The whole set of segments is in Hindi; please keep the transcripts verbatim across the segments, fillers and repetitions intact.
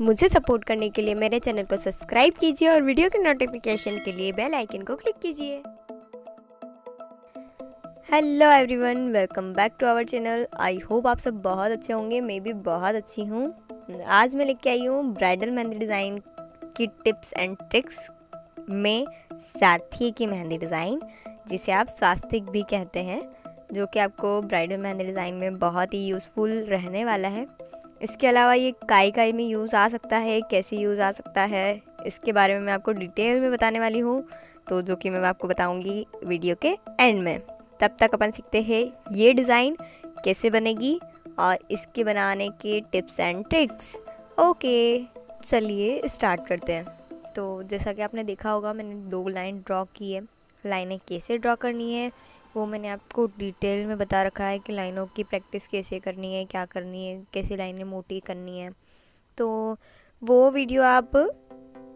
मुझे सपोर्ट करने के लिए मेरे चैनल को सब्सक्राइब कीजिए और वीडियो के नोटिफिकेशन के लिए बेल आइकन को क्लिक कीजिए। Hello everyone, welcome back to our channel. I hope आप सब बहुत अच्छे होंगे। मैं भी बहुत अच्छी हूँ। आज मैं लेके आई हूँ ब्राइडल मेहंदी डिज़ाइन की टिप्स एंड ट्रिक्स में साथी की मेहंदी डिज़ाइन, जिसे आप स्वास्तिक भी कहते हैं, जो कि आपको ब्राइडल मेहंदी डिज़ाइन में बहुत ही यूज़फुल रहने वाला है। इसके अलावा ये काई काई में यूज़ आ सकता है, कैसे यूज़ आ सकता है, इसके बारे में मैं आपको डिटेल में बताने वाली हूँ, तो जो कि मैं आपको बताऊँगी वीडियो के एंड में। तब तक अपन सीखते हैं ये डिज़ाइन कैसे बनेगी और इसके बनाने के टिप्स एंड ट्रिक्स। ओके, चलिए स्टार्ट करते हैं। तो जैसा कि आपने देखा होगा, मैंने दो लाइन ड्रॉ की है। लाइनें कैसे ड्रॉ करनी है वो मैंने आपको डिटेल में बता रखा है कि लाइनों की प्रैक्टिस कैसे करनी है, क्या करनी है, कैसी लाइनें मोटी करनी है। तो वो वीडियो आप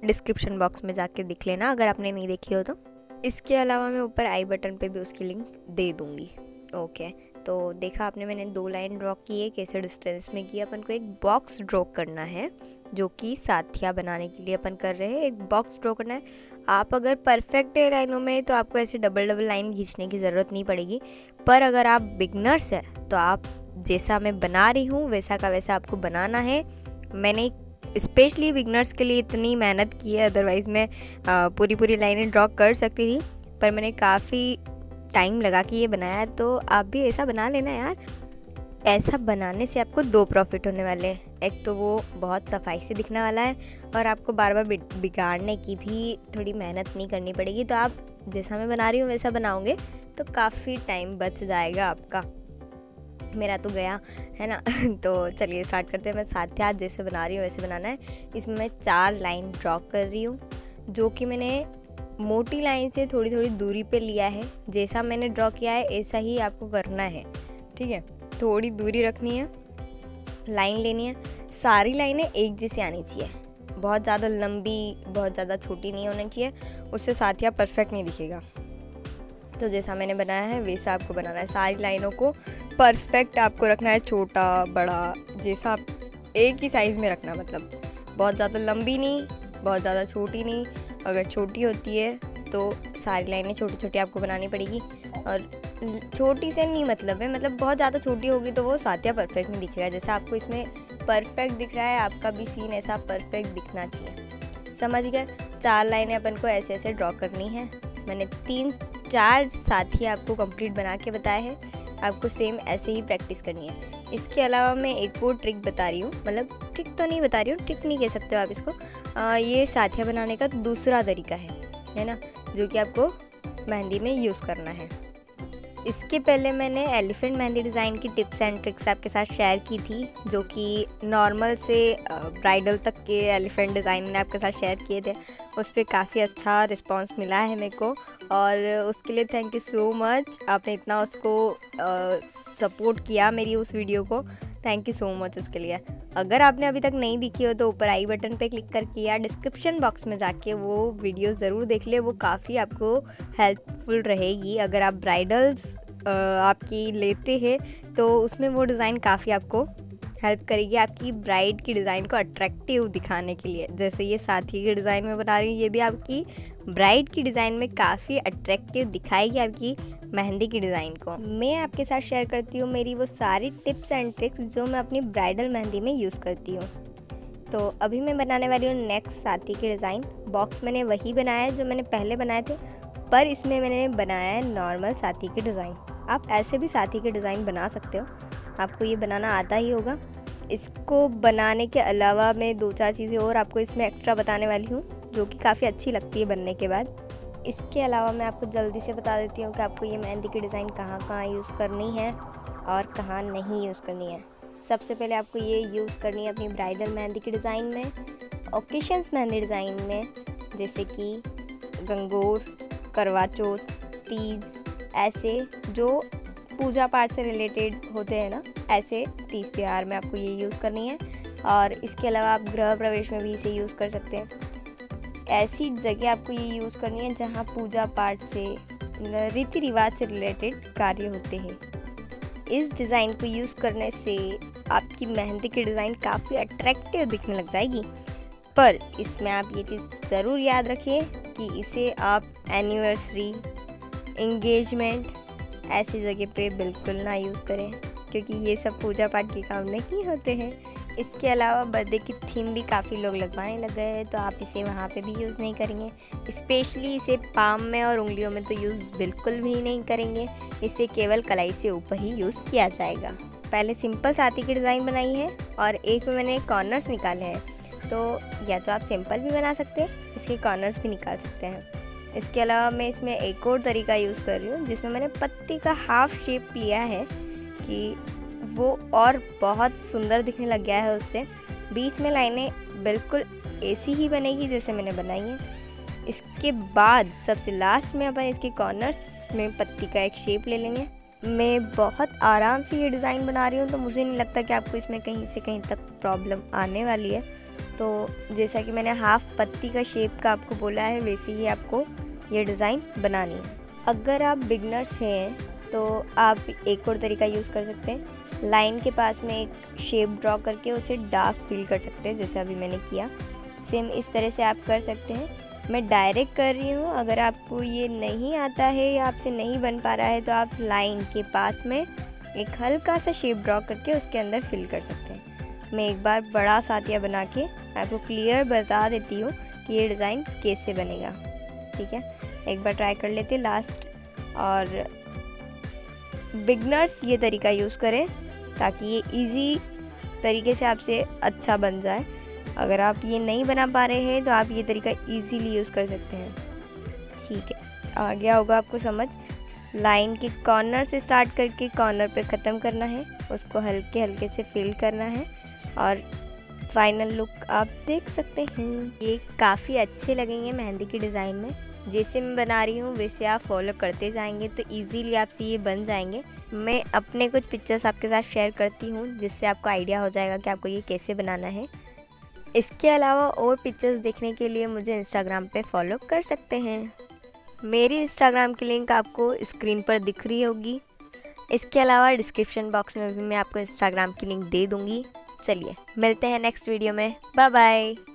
डिस्क्रिप्शन बॉक्स में जाके देख लेना अगर आपने नहीं देखी हो तो। इसके अलावा मैं ऊपर आई बटन पे भी उसकी लिंक दे दूँगी। ओके, तो देखा आपने, मैंने दो लाइन ड्रॉ की है। कैसे डिस्टेंस में की, अपन को एक बॉक्स ड्रॉ करना है, जो कि साथिया बनाने के लिए अपन कर रहे हैं। एक बॉक्स ड्रॉ करना है। आप अगर परफेक्ट है लाइनों में तो आपको ऐसे डबल डबल लाइन खींचने की ज़रूरत नहीं पड़ेगी, पर अगर आप बिगनर्स हैं तो आप जैसा मैं बना रही हूँ वैसा का वैसा आपको बनाना है। मैंने स्पेशली बिगनर्स के लिए इतनी मेहनत की है, अदरवाइज़ मैं पूरी पूरी लाइनें ड्रॉ कर सकती थी, पर मैंने काफ़ी टाइम लगा के ये बनाया। तो आप भी ऐसा बना लेना यार। ऐसा बनाने से आपको दो प्रॉफिट होने वाले हैं। एक तो वो बहुत सफाई से दिखने वाला है और आपको बार बार बिगाड़ने की भी थोड़ी मेहनत नहीं करनी पड़ेगी। तो आप जैसा मैं बना रही हूँ वैसा बनाओगे तो काफ़ी टाइम बच जाएगा आपका। मेरा तो गया है ना। तो चलिए स्टार्ट करते हैं। मैं साथिया जैसे बना रही हूँ वैसे बनाना है। इसमें मैं चार लाइन ड्रॉ कर रही हूँ, जो कि मैंने मोटी लाइन से थोड़ी थोड़ी दूरी पे लिया है। जैसा मैंने ड्रॉ किया है ऐसा ही आपको करना है, ठीक है। थोड़ी दूरी रखनी है, लाइन लेनी है। सारी लाइनें एक जैसी आनी चाहिए, बहुत ज़्यादा लंबी बहुत ज़्यादा छोटी नहीं होनी चाहिए, उससे साथिया परफेक्ट नहीं दिखेगा। तो जैसा मैंने बनाया है वैसा आपको बनाना है। सारी लाइनों को परफेक्ट आपको रखना है, छोटा बड़ा जैसा एक ही साइज़ में रखना, मतलब बहुत ज़्यादा लंबी नहीं बहुत ज़्यादा छोटी नहीं। अगर छोटी होती है तो सारी लाइनें छोटी छोटी आपको बनानी पड़ेगी। और छोटी से नहीं मतलब है, मतलब बहुत ज़्यादा छोटी होगी तो वो साथिया परफेक्ट नहीं दिखेगा। जैसा आपको इसमें परफेक्ट दिख रहा है, आपका भी सीन ऐसा परफेक्ट दिखना चाहिए, समझ गए। चार लाइनें अपन को ऐसे ऐसे ड्रॉ करनी है। मैंने तीन चार साथिया आपको कंप्लीट बना के बताया है, आपको सेम ऐसे ही प्रैक्टिस करनी है। इसके अलावा मैं एक और ट्रिक बता रही हूँ, मतलब ट्रिक तो नहीं बता रही हूँ, ट्रिक नहीं कह सकते हो आप इसको। आ, ये साथिया बनाने का दूसरा तरीका है है ना, जो कि आपको मेहंदी में यूज़ करना है। इसके पहले मैंने एलिफेंट मेहंदी डिज़ाइन की टिप्स एंड ट्रिक्स आपके साथ शेयर की थी, जो कि नॉर्मल से ब्राइडल तक के एलिफेंट डिज़ाइन ने आपके साथ शेयर किए थे। उस पर काफ़ी अच्छा रिस्पांस मिला है मेरे को, और उसके लिए थैंक यू सो मच। आपने इतना उसको सपोर्ट किया मेरी उस वीडियो को, थैंक यू सो मच उसके लिए। अगर आपने अभी तक नहीं देखी हो तो ऊपर आई बटन पे क्लिक करके या डिस्क्रिप्शन बॉक्स में जाके वो वीडियो ज़रूर देख ले, वो काफ़ी आपको हेल्पफुल रहेगी। अगर आप ब्राइडल्स आपकी लेते हैं तो उसमें वो डिज़ाइन काफ़ी आपको हेल्प करेगी आपकी ब्राइड की डिज़ाइन को अट्रैक्टिव दिखाने के लिए। जैसे ये साथी के डिज़ाइन में बना रही हूँ, ये भी आपकी ब्राइड की डिज़ाइन में काफ़ी अट्रैक्टिव दिखाएगी आपकी मेहंदी की डिज़ाइन को। मैं आपके साथ शेयर करती हूँ मेरी वो सारी टिप्स एंड ट्रिक्स जो मैं अपनी ब्राइडल मेहंदी में यूज़ करती हूँ। तो अभी मैं बनाने वाली हूँ नेक्स्ट साथी की डिज़ाइन। बॉक्स मैंने वही बनाया है जो मैंने पहले बनाए थे, पर इसमें मैंने बनाया है नॉर्मल साथी के डिज़ाइन। आप ऐसे भी साथी के डिज़ाइन बना सकते हो, आपको ये बनाना आता ही होगा। इसको बनाने के अलावा मैं दो चार चीज़ें और आपको इसमें एक्स्ट्रा बताने वाली हूँ, जो कि काफ़ी अच्छी लगती है बनने के बाद। इसके अलावा मैं आपको जल्दी से बता देती हूँ कि आपको ये मेहंदी की डिज़ाइन कहाँ कहाँ यूज़ करनी है और कहाँ नहीं यूज़ करनी है। सबसे पहले आपको ये यूज़ करनी है अपनी ब्राइडल मेहंदी की डिज़ाइन में, ओकेशंस मेहंदी डिज़ाइन में, जैसे कि गंगोर, करवा चौथ, तीज, ऐसे जो पूजा पाठ से रिलेटेड होते हैं ना, ऐसे तीज त्यौहार में आपको ये यूज़ करनी है। और इसके अलावा आप गृह प्रवेश में भी इसे यूज़ कर सकते हैं। ऐसी जगह आपको ये यूज़ करनी है जहाँ पूजा पाठ से, रीति रिवाज से रिलेटेड कार्य होते हैं। इस डिज़ाइन को यूज़ करने से आपकी मेहंदी की डिज़ाइन काफ़ी अट्रैक्टिव दिखने लग जाएगी। पर इसमें आप ये चीज़ ज़रूर याद रखिए कि इसे आप एनिवर्सरी, इंगेजमेंट ऐसी जगह पे बिल्कुल ना यूज़ करें, क्योंकि ये सब पूजा पाठ के काम नहीं होते हैं। इसके अलावा बर्थडे की थीम भी काफ़ी लोग लगवाने लग गए हैं, तो आप इसे वहाँ पे भी यूज़ नहीं करेंगे। स्पेशली इसे पाम में और उंगलियों में तो यूज़ बिल्कुल भी नहीं करेंगे। इसे केवल कलाई से ऊपर ही यूज़ किया जाएगा। पहले सिंपल साथी की डिज़ाइन बनाई है और एक में मैंने कॉर्नर्स निकाले हैं, तो या तो आप सिंपल भी बना सकते हैं, इसके कॉर्नर्स भी निकाल सकते हैं। इसके अलावा मैं इसमें एक और तरीका यूज़ कर रही हूँ, जिसमें मैंने पत्ती का हाफ़ शेप लिया है कि वो और बहुत सुंदर दिखने लग गया है। उससे बीच में लाइनें बिल्कुल ऐसी ही बनेगी जैसे मैंने बनाई है। इसके बाद सबसे लास्ट में अपन इसके कॉर्नर्स में पत्ती का एक शेप ले लेंगे। मैं बहुत आराम से ये डिज़ाइन बना रही हूँ, तो मुझे नहीं लगता कि आपको इसमें कहीं से कहीं तक प्रॉब्लम आने वाली है। तो जैसा कि मैंने हाफ़ पत्ती का शेप का आपको बोला है, वैसे ही आपको ये डिज़ाइन बनानी है। अगर आप बिगनर्स हैं तो आप एक और तरीका यूज़ कर सकते हैं, लाइन के पास में एक शेप ड्रॉ करके उसे डार्क फिल कर सकते हैं, जैसे अभी मैंने किया। सेम इस तरह से आप कर सकते हैं। मैं डायरेक्ट कर रही हूँ। अगर आपको ये नहीं आता है या आपसे नहीं बन पा रहा है, तो आप लाइन के पास में एक हल्का सा शेप ड्रॉ करके उसके अंदर फिल कर सकते हैं। मैं एक बार बड़ा साथिया बना के आपको क्लियर बता देती हूँ कि ये डिज़ाइन कैसे बनेगा। ठीक है, एक बार ट्राई कर लेते लास्ट। और बिगनर्स ये तरीका यूज़ करें ताकि ये इजी तरीके से आपसे अच्छा बन जाए। अगर आप ये नहीं बना पा रहे हैं तो आप ये तरीका इजीली यूज़ कर सकते हैं। ठीक है, आ गया होगा आपको समझ। लाइन के कॉर्नर से स्टार्ट करके कॉर्नर पे ख़त्म करना है, उसको हल्के हल्के से फिल करना है और फाइनल लुक आप देख सकते हैं। ये काफ़ी अच्छे लगेंगे मेहंदी की डिज़ाइन में। जैसे मैं बना रही हूँ वैसे आप फॉलो करते जाएंगे तो इजीली आपसे ये बन जाएंगे। मैं अपने कुछ पिक्चर्स आपके साथ शेयर करती हूँ, जिससे आपको आइडिया हो जाएगा कि आपको ये कैसे बनाना है। इसके अलावा और पिक्चर्स देखने के लिए मुझे इंस्टाग्राम पे फॉलो कर सकते हैं। मेरी इंस्टाग्राम की लिंक आपको स्क्रीन पर दिख रही होगी। इसके अलावा डिस्क्रिप्शन बॉक्स में भी मैं आपको इंस्टाग्राम की लिंक दे दूँगी। चलिए मिलते हैं नेक्स्ट वीडियो में। Bye bye.